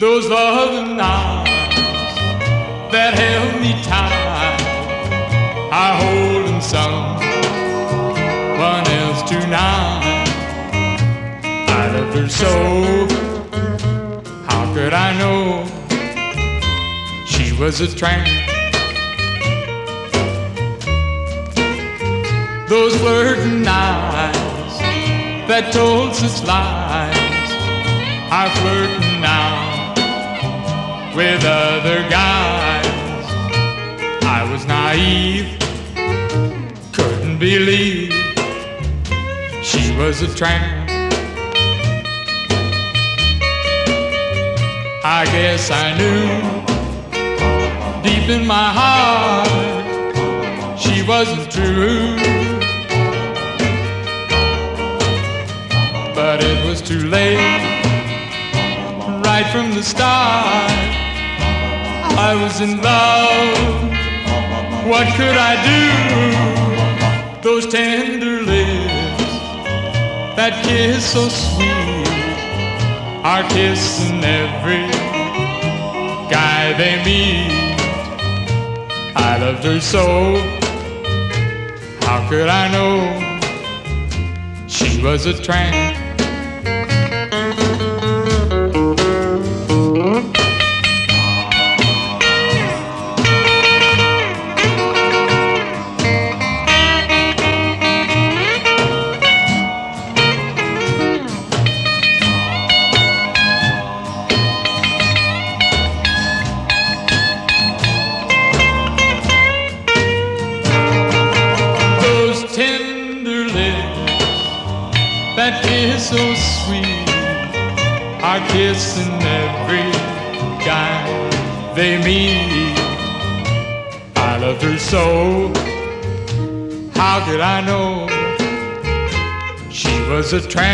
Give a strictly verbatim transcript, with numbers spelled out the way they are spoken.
Those loving arms that held me tight are holding someone else tonight. I loved her so, how could I know? She was a tramp. Those flirting eyes that told such lies are flirting now with other guys. I was naive, couldn't believe she was a tramp. I guess I knew deep in my heart she wasn't true. But it was too late, right from the start. I was in love, what could I do? Those tender lips, that kiss so sweet, are kissing every guy they meet. I loved her so, how could I know? She was a tramp. That kiss so sweet, are kissing every guy they meet. I loved her so, how could I know? She was a tramp.